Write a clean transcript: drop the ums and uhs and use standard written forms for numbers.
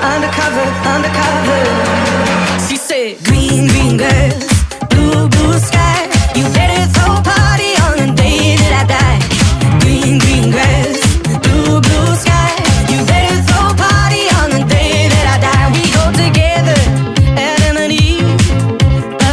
undercover. She said, green, green girls, blue, blue sky.